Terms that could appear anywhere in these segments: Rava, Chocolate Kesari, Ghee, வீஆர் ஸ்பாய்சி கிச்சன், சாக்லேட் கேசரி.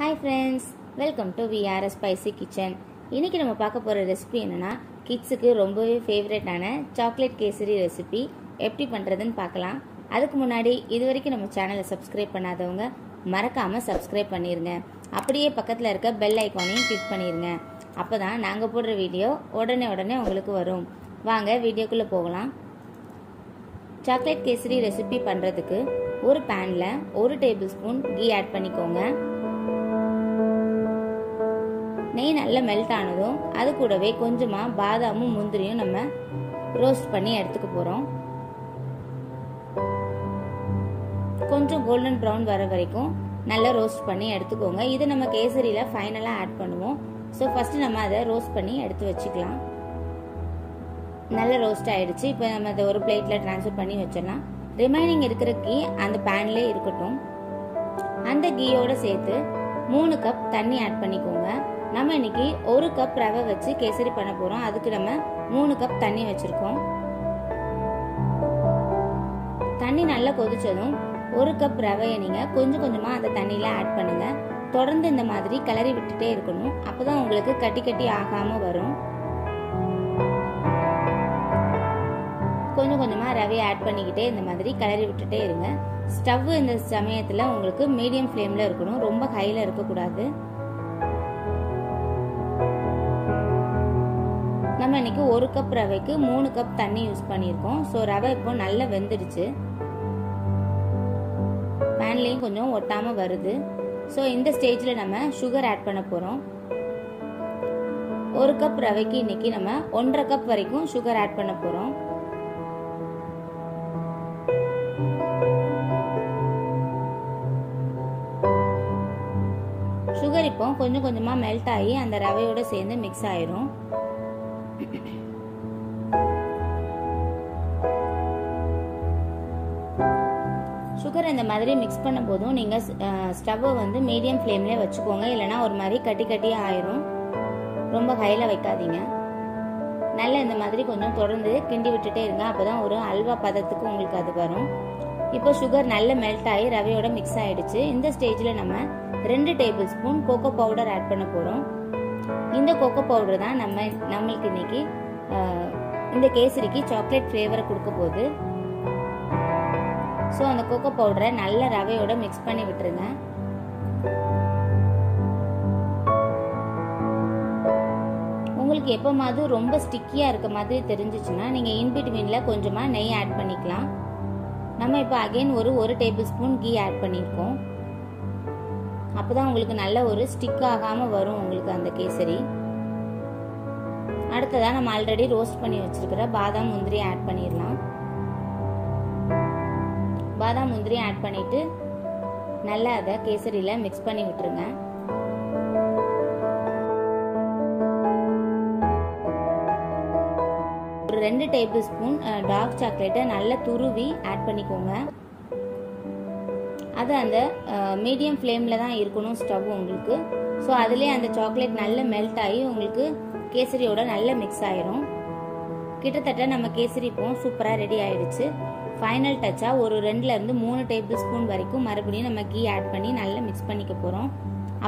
Hi friends welcome to VR spicy kitchen इनकी नम्म पार्क्क पोर रेसिपी एन्ना किड्सुक्कु रोम्बवे फेवरेटान चॉकलेट केसरी रेसिपी एप्पडी पண்றதுன்னு பார்க்கலாம்। அதுக்கு முன்னாடி இதுவரைக்கும் நம்ம சேனலை சப்ஸ்கிரைப் பண்ணாதவங்க மறக்காம சப்ஸ்கிரைப் பண்ணிருங்க। அப்படியே பக்கத்துல இருக்க பெல் ஐகானையும் கிளிக் பண்ணிருங்க। அப்பதான் நாங்க போடுற வீடியோ உடனே உங்களுக்கு வரும்। வாங்க வீடியோக்குள்ள போகலாம்। சாக்லேட் கேசரி ரெசிபி பண்றதுக்கு ஒரு panல 1 டேபிள்ஸ்பூன் ghee ऐड பண்ணிக்கோங்க। நெய் நல்லா மெல்ட் ஆனதும் அது கூடவே கொஞ்சமா பாதாமும் முந்திரியும் நம்ம ரோஸ்ட் பண்ணி எடுத்துக்க போறோம்। கொஞ்சம் golden brown வர வரைக்கும் நல்லா ரோஸ்ட் பண்ணி எடுத்துக்கோங்க। இது நம்ம கேசரியில ஃபைனலா ऐड பண்ணுவோம்। சோ ஃபர்ஸ்ட் நம்ம அத ரோஸ்ட் பண்ணி எடுத்து வச்சுக்கலாம்। நல்லா ரோஸ்ட் ஆயிடுச்சு। இப்போ நம்ம அத ஒரு பிளேட்ல ட்ரான்ஸ்ஃபர் பண்ணி வச்சிரலாம்। ரிமைனிங் இருக்கிற கீ அந்த panலயே இருக்கட்டும்। அந்த கீயோட சேர்த்து 3 கப் தண்ணி ऐड பண்ணிக்கோங்க। நம்ம இன்னைக்கு 1 கப் ரவை வச்சு கேசரி பண்ண போறோம்। அதுக்கு நம்ம 3 கப் தண்ணி வச்சிருக்கோம்। தண்ணி நல்லா கொதிச்சதும் 1 கப் ரவையை நீங்க கொஞ்சம் கொஞ்சமா அந்த தண்ணியில ऐड பண்ணுங்க। தொடர்ந்து இந்த மாதிரி கலரி விட்டுட்டே இருக்கணும்। அப்பதான் உங்களுக்கு கட்டி ஆகாம வரும்। கொஞ்சம் கொஞ்சமா ரவை ஆட் பண்ணிக்கிட்டே இந்த மாதிரி கலரி விட்டுட்டே இருங்க। ஸ்டவ் இந்த சமயத்துல உங்களுக்கு மீடியம் ஃப்ளேம்ல இருக்கணும், ரொம்ப ஹைல இருக்க கூடாது। நம்ம இன்னைக்கு 1 கப் ரவைக்கு 3 கப் தண்ணி யூஸ் பண்ணியிருக்கோம்। சோ ரவை இப்போ நல்லா வெந்துடுச்சு, பான்லயும் கொஞ்சம் ஒட்டாம வருது। சோ இந்த ஸ்டேஜ்ல நம்ம சுகர் ஆட் பண்ண போறோம்। 1 கப் ரவைக்கு இன்னைக்கு நம்ம 1.5 கப் வரைக்கும் சுகர் ஆட் பண்ண போறோம்। சுகர் இப்போ கொஞ்சம் கொஞ்சமா மெல்ட் ஆகி அந்த ரவையோட சேர்ந்து மிக்ஸ் ஆயிரும்। சுகர் இந்த மாதிரி மிக்ஸ் பண்ணும்போது நீங்க ஸ்டவ்வை வந்து மீடியம் ஃப்ளேம்ல வச்சுக்கோங்க। இல்லனா ஒரு மாதிரி கட்டியா ஆயிரும், ரொம்ப ஹைல வைக்காதீங்க। நல்லா இந்த மாதிரி கொஞ்சம் தொடர்ந்து கிண்டி விட்டுட்டே இருங்க। அப்பதான் ஒரு அல்வா பதத்துக்கு உங்களுக்கு அது வரும்। இப்போ சுகர் நல்லா மெல்ட் ஆகி ரவையோட மிக்ஸ் ஆயிடுச்சு। இந்த ஸ்டேஜ்ல நம்ம 2 டேபிள்ஸ்பூன் கோகோ பவுடர் ஆட் பண்ண போறோம்। இந்த கோகோ பவுடர் தான் நம்மளுக்கு இன்னைக்கு இந்த கேசரிக்கு சாக்லேட் ஃப்ளேவரை கொடுக்க போகுது। சோ அந்த கோகோ பவுடரை நல்ல ரவையோட மிக்ஸ் பண்ணி விட்டுருங்க। உங்களுக்கு எப்ப மாதிரி ரொம்ப ஸ்டிக்கியா இருக்க மாதிரி தெரிஞ்சிச்சுன்னா நீங்க இன் பிட்வீன்ல கொஞ்சமா நெய் ஆட் பண்ணிக்கலாம்। நம்ம இப்போ அகைன் ஒரு டேபிள்ஸ்பூன் ghee ஆட் பண்ணிருக்கோம்। அப்பதான் உங்களுக்கு நல்ல ஒரு ஸ்டிக் ஆகாம வரும் உங்களுக்கு அந்த கேசரி। அடுத்ததா நம்ம ஆல்ரெடி ரோஸ்ட் பண்ணி வச்சிருக்கிற பாதாம் முந்திரி ஆட் பண்ணிடலாம்। பாதாம் முந்திரி ஆட் பண்ணிட்டு நல்லா அதை கேசரியில மிக்ஸ் பண்ணி விட்டுருங்க। ஒரு 2 டேபிள்ஸ்பூன் டார்க் சாக்லேட்டை நல்லா துருவி ஆட் பண்ணிக்கோங்க। அது அந்த மீடியம் ஃப்ளேம்ல தான் இருக்கணும் ஸ்டவ் உங்களுக்கு। ஸோ அதுலேயே அந்த சாக்லேட் நல்லா மெல்ட் ஆகி உங்களுக்கு கேசரியோட நல்லா மிக்ஸ் ஆயிரும்। கிட்டத்தட்ட நம்ம கேசரி இப்போ சூப்பராக ரெடி ஆயிடுச்சு। ஃபைனல் டச்சாக ஒரு 2லேருந்து 3 டேபிள்ஸ்பூன் வரைக்கும் மறுபடியும் நம்ம ghee ஆட் பண்ணி நல்லா மிக்ஸ் பண்ணிக்க போகிறோம்।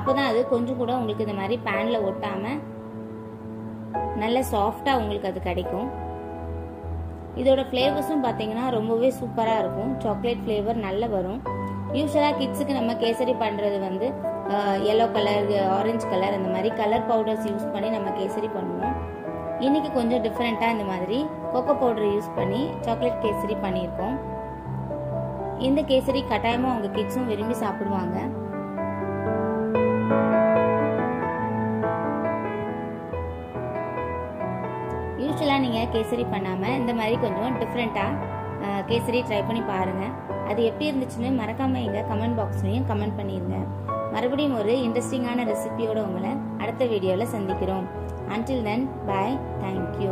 அப்போ தான் அது கொஞ்சம் கூட உங்களுக்கு இந்த மாதிரி பேனில் ஒட்டாமல் நல்லா சாஃப்டாக உங்களுக்கு அது கிடைக்கும்। இதோட ஃப்ளேவர்ஸும் பார்த்தீங்கன்னா ரொம்பவே சூப்பராக இருக்கும்। சாக்லேட் ஃப்ளேவர் நல்லா வரும்। யூஸ்வலா கிட்ஸுக்கு நம்ம கேசரி பண்றது வந்து எல்லோ கலர், ஆரஞ்சு கலர், அந்த மாதிரி கலர் பவுடர்ஸ் யூஸ் பண்ணி நம்ம கேசரி பண்ணுவோம்। இன்னைக்கு கொஞ்சம் டிஃப்ரெண்டா இந்த மாதிரி கோகோ பவுடர் யூஸ் பண்ணி சாக்லேட் கேசரி பண்ணியிருக்கோம்। இந்த கேசரி கட்டாயமா உங்க கிட்ஸும் விரும்பி சாப்பிடுவாங்க। யூஸ்வலா நீங்க கேசரி பண்ணாம இந்த மாதிரி கொஞ்சம் டிஃப்ரெண்டா கேசரி ட்ரை பண்ணி பாருங்க। அது எப்படி இருந்துச்சுன்னு மறக்காம எங்க கமெண்ட் பாக்ஸ்லயும் கமெண்ட் பண்ணிருங்க। மறுபடியும் ஒரு இன்ட்ரெஸ்டிங்கான ரெசிபியோட உங்களை அடுத்த வீடியோல சந்திக்கிறோம்। Until then, bye, thank you.